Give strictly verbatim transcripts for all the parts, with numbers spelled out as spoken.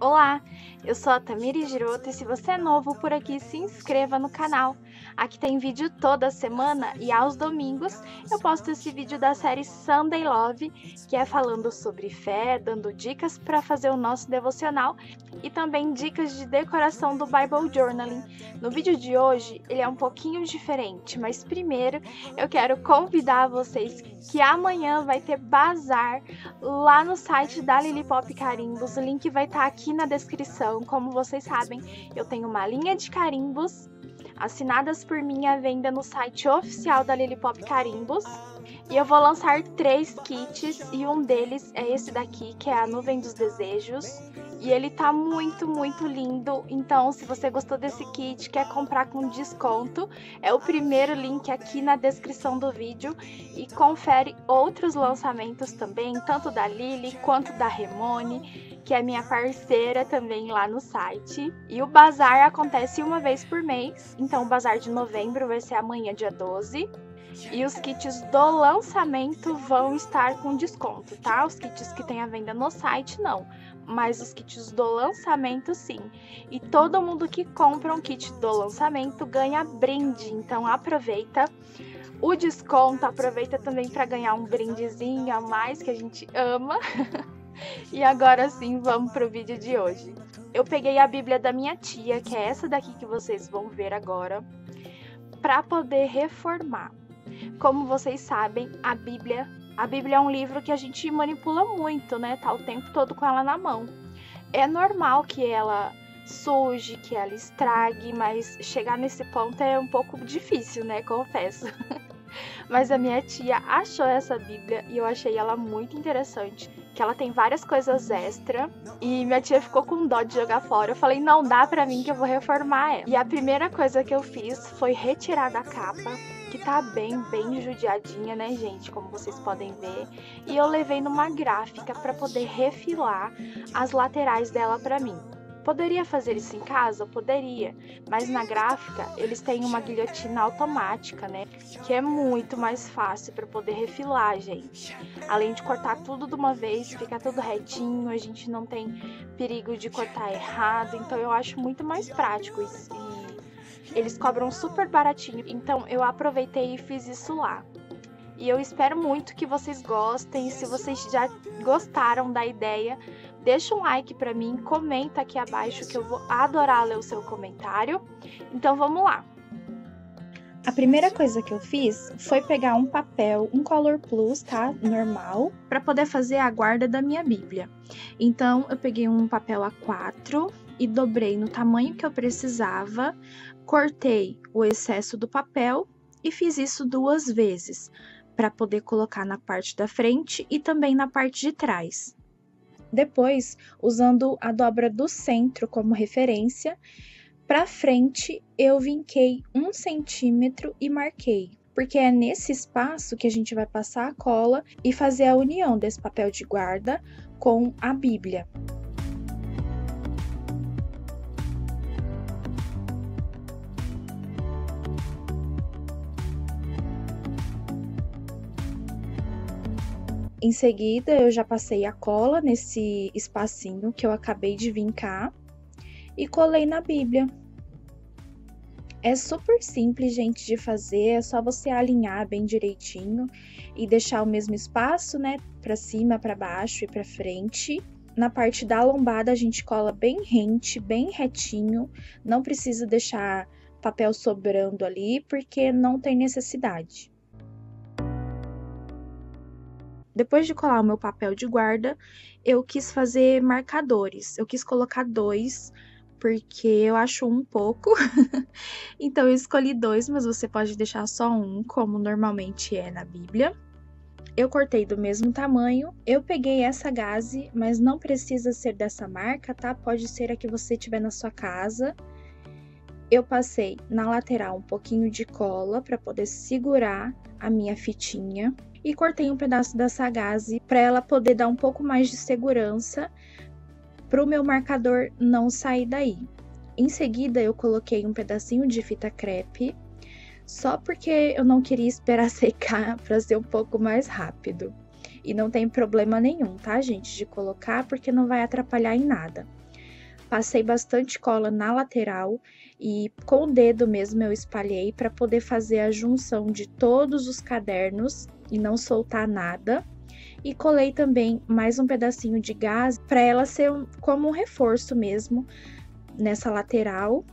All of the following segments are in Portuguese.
Olá, eu sou a Tamires Giroto e se você é novo por aqui, se inscreva no canal. Aqui tem vídeo toda semana e aos domingos eu posto esse vídeo da série Sunday Love, que é falando sobre fé, dando dicas para fazer o nosso devocional e também dicas de decoração do Bible Journaling. No vídeo de hoje ele é um pouquinho diferente, mas primeiro eu quero convidar vocês que amanhã vai ter bazar lá no site da Lilipop Carimbos. O link vai estar aqui na descrição. Como vocês sabem, eu tenho uma linha de carimbos assinadas por mim à venda no site oficial da Lilipop Carimbos, e eu vou lançar três kits e um deles é esse daqui, que é a Nuvem dos Desejos, e ele tá muito, muito lindo. Então, se você gostou desse kit, quer comprar com desconto, é o primeiro link aqui na descrição do vídeo, e confere outros lançamentos também, tanto da Lili quanto da Remone, que é minha parceira também lá no site. E o bazar acontece uma vez por mês, então o bazar de novembro vai ser amanhã, dia doze. E os kits do lançamento vão estar com desconto, tá? Os kits que tem à venda no site não, mas os kits do lançamento sim. E todo mundo que compra um kit do lançamento ganha brinde, então aproveita o desconto, aproveita também para ganhar um brindezinho a mais que a gente ama. E agora sim, vamos pro vídeo de hoje. Eu peguei a Bíblia da minha tia, que é essa daqui que vocês vão ver agora, para poder reformar. Como vocês sabem, a Bíblia, a Bíblia é um livro que a gente manipula muito, né? Tá o tempo todo com ela na mão. É normal que ela suje, que ela estrague, mas chegar nesse ponto é um pouco difícil, né? Confesso. Mas a minha tia achou essa Bíblia e eu achei ela muito interessante, que ela tem várias coisas extra, e minha tia ficou com dó de jogar fora. Eu falei, não dá pra mim que eu vou reformar ela. E a primeira coisa que eu fiz foi retirar da capa, que tá bem, bem judiadinha, né, gente? Como vocês podem ver. E eu levei numa gráfica pra poder refilar as laterais dela pra mim. Poderia fazer isso em casa? Poderia, mas na gráfica eles têm uma guilhotina automática, né? Que é muito mais fácil para poder refilar, gente. Além de cortar tudo de uma vez, fica tudo retinho, a gente não tem perigo de cortar errado, então eu acho muito mais prático isso. E eles cobram super baratinho, então eu aproveitei e fiz isso lá. E eu espero muito que vocês gostem. Se vocês já gostaram da ideia, deixa um like pra mim, comenta aqui abaixo que eu vou adorar ler o seu comentário. Então vamos lá! A primeira coisa que eu fiz foi pegar um papel, um color plus, tá? Normal, pra poder fazer a guarda da minha Bíblia. Então eu peguei um papel A quatro e dobrei no tamanho que eu precisava, cortei o excesso do papel e fiz isso duas vezes, pra poder colocar na parte da frente e também na parte de trás. Depois, usando a dobra do centro como referência, para frente eu vinquei um centímetro e marquei, porque é nesse espaço que a gente vai passar a cola e fazer a união desse papel de guarda com a Bíblia. Em seguida, eu já passei a cola nesse espacinho que eu acabei de vincar e colei na Bíblia. É super simples, gente, de fazer, é só você alinhar bem direitinho e deixar o mesmo espaço, né, pra cima, pra baixo e pra frente. Na parte da lombada, a gente cola bem rente, bem retinho, não precisa deixar papel sobrando ali, porque não tem necessidade. Depois de colar o meu papel de guarda, eu quis fazer marcadores. Eu quis colocar dois, porque eu acho um pouco. Então, eu escolhi dois, mas você pode deixar só um, como normalmente é na Bíblia. Eu cortei do mesmo tamanho. Eu peguei essa gaze, mas não precisa ser dessa marca, tá? Pode ser a que você tiver na sua casa. Eu passei na lateral um pouquinho de cola para poder segurar a minha fitinha. E cortei um pedaço dessa gaze para ela poder dar um pouco mais de segurança para o meu marcador não sair daí. Em seguida, eu coloquei um pedacinho de fita crepe, só porque eu não queria esperar secar para ser um pouco mais rápido. E não tem problema nenhum, tá, gente, de colocar, porque não vai atrapalhar em nada. Passei bastante cola na lateral e com o dedo mesmo eu espalhei para poder fazer a junção de todos os cadernos e não soltar nada. E colei também mais um pedacinho de gás para ela ser como um reforço mesmo nessa lateral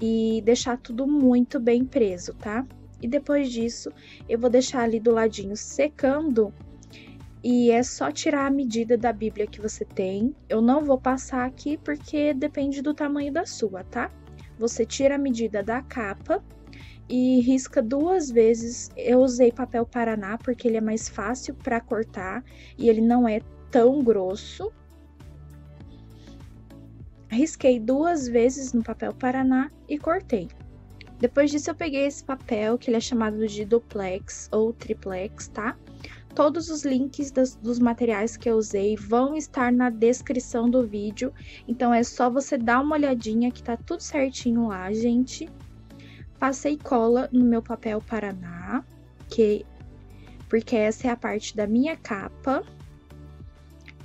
e deixar tudo muito bem preso, tá? E depois disso eu vou deixar ali do ladinho secando. E é só tirar a medida da Bíblia que você tem. Eu não vou passar aqui porque depende do tamanho da sua, tá? Você tira a medida da capa e risca duas vezes. Eu usei papel Paraná porque ele é mais fácil para cortar e ele não é tão grosso. Risquei duas vezes no papel Paraná e cortei. Depois disso eu peguei esse papel, que ele é chamado de duplex ou triplex, tá? Todos os links das, dos materiais que eu usei vão estar na descrição do vídeo, então é só você dar uma olhadinha que tá tudo certinho lá, gente. Passei cola no meu papel Paraná, que, porque essa é a parte da minha capa,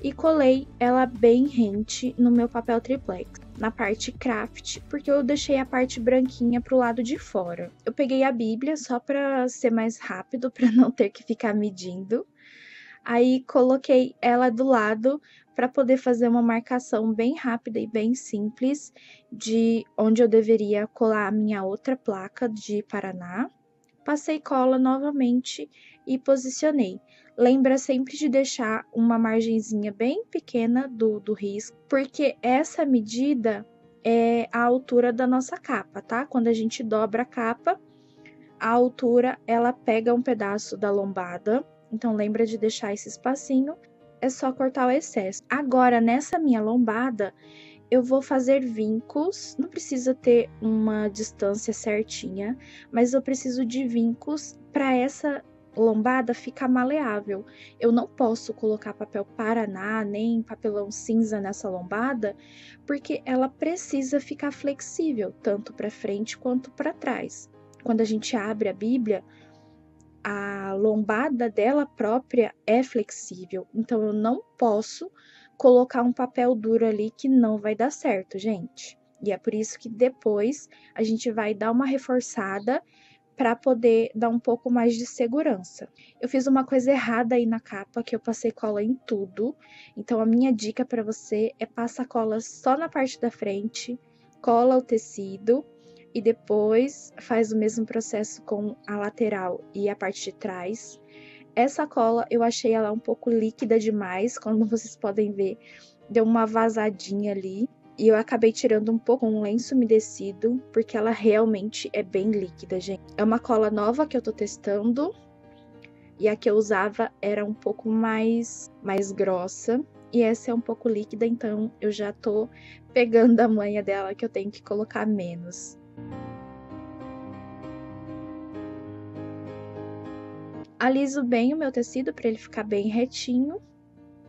e colei ela bem rente no meu papel triplex, na parte craft, porque eu deixei a parte branquinha pro lado de fora. Eu peguei a Bíblia só para ser mais rápido, para não ter que ficar medindo. Aí coloquei ela do lado para poder fazer uma marcação bem rápida e bem simples de onde eu deveria colar a minha outra placa de Paraná. Passei cola novamente e posicionei. Lembra sempre de deixar uma margenzinha bem pequena do, do risco, porque essa medida é a altura da nossa capa, tá? Quando a gente dobra a capa, a altura, ela pega um pedaço da lombada, então lembra de deixar esse espacinho, é só cortar o excesso. Agora, nessa minha lombada, eu vou fazer vincos, não precisa ter uma distância certinha, mas eu preciso de vincos para essa lombada fica maleável. Eu não posso colocar papel Paraná nem papelão cinza nessa lombada, porque ela precisa ficar flexível, tanto para frente quanto para trás. Quando a gente abre a Bíblia, a lombada dela própria é flexível, então eu não posso colocar um papel duro ali que não vai dar certo, gente. E é por isso que depois a gente vai dar uma reforçada para poder dar um pouco mais de segurança. Eu fiz uma coisa errada aí na capa, que eu passei cola em tudo. Então a minha dica para você é passar cola só na parte da frente, cola o tecido e depois faz o mesmo processo com a lateral e a parte de trás. Essa cola eu achei ela um pouco líquida demais, como vocês podem ver, deu uma vazadinha ali. E eu acabei tirando um pouco um lenço umedecido, porque ela realmente é bem líquida, gente. É uma cola nova que eu tô testando, e a que eu usava era um pouco mais, mais grossa, e essa é um pouco líquida, então eu já tô pegando a manha dela, que eu tenho que colocar menos. Aliso bem o meu tecido para ele ficar bem retinho,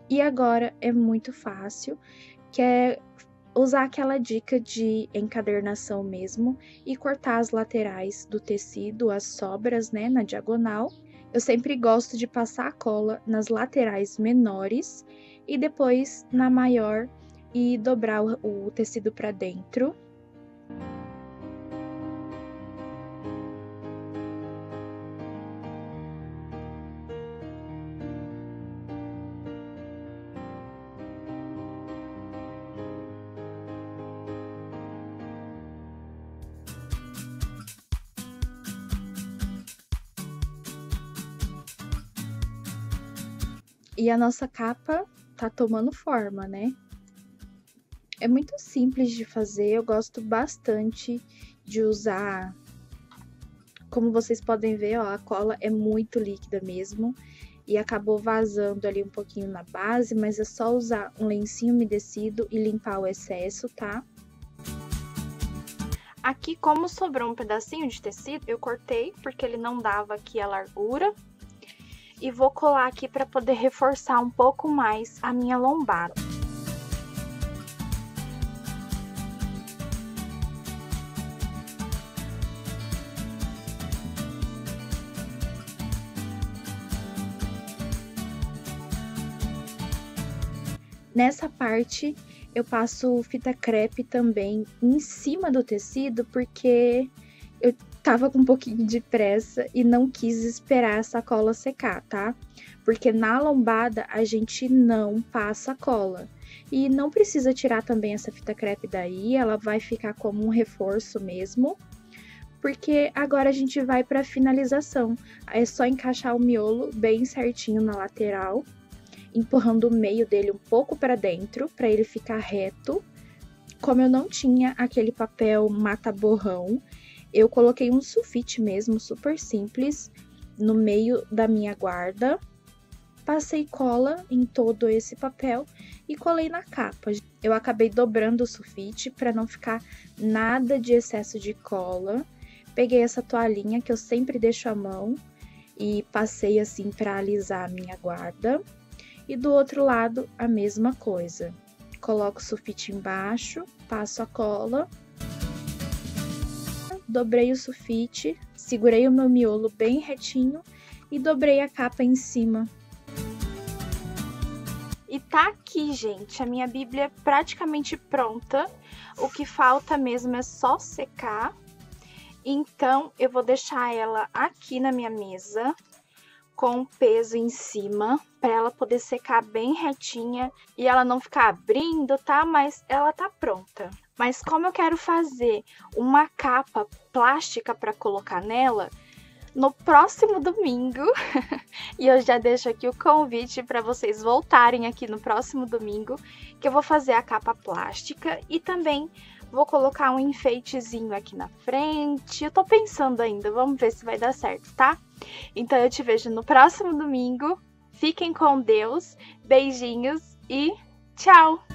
e agora é muito fácil, que é usar aquela dica de encadernação mesmo e cortar as laterais do tecido, as sobras, né, na diagonal. Eu sempre gosto de passar a cola nas laterais menores e depois na maior e dobrar o, o tecido para dentro. E a nossa capa tá tomando forma, né? É muito simples de fazer, eu gosto bastante de usar. Como vocês podem ver, ó, a cola é muito líquida mesmo. E acabou vazando ali um pouquinho na base, mas é só usar um lencinho umedecido e limpar o excesso, tá? Aqui, como sobrou um pedacinho de tecido, eu cortei, porque ele não dava aqui a largura. E vou colar aqui para poder reforçar um pouco mais a minha lombada. Nessa parte eu passo fita crepe também em cima do tecido, porque eu tava com um pouquinho de pressa e não quis esperar a sacola secar, tá? Porque na lombada a gente não passa cola. E não precisa tirar também essa fita crepe daí, ela vai ficar como um reforço mesmo. Porque agora a gente vai pra finalização. É só encaixar o miolo bem certinho na lateral, empurrando o meio dele um pouco pra dentro, pra ele ficar reto. Como eu não tinha aquele papel mata-borrão, eu coloquei um sulfite mesmo, super simples, no meio da minha guarda. Passei cola em todo esse papel e colei na capa. Eu acabei dobrando o sulfite para não ficar nada de excesso de cola. Peguei essa toalhinha que eu sempre deixo à mão e passei assim para alisar a minha guarda. E do outro lado, a mesma coisa. Coloco o sulfite embaixo, passo a cola. Dobrei o sulfite, segurei o meu miolo bem retinho e dobrei a capa em cima. E tá aqui, gente, a minha Bíblia é praticamente pronta. O que falta mesmo é só secar. Então, eu vou deixar ela aqui na minha mesa, com o peso em cima, para ela poder secar bem retinha e ela não ficar abrindo, tá? Mas ela tá pronta. Mas como eu quero fazer uma capa plástica para colocar nela, no próximo domingo, e eu já deixo aqui o convite para vocês voltarem aqui no próximo domingo, que eu vou fazer a capa plástica e também vou colocar um enfeitezinho aqui na frente. Eu tô pensando ainda, vamos ver se vai dar certo, tá? Então eu te vejo no próximo domingo, fiquem com Deus, beijinhos e tchau!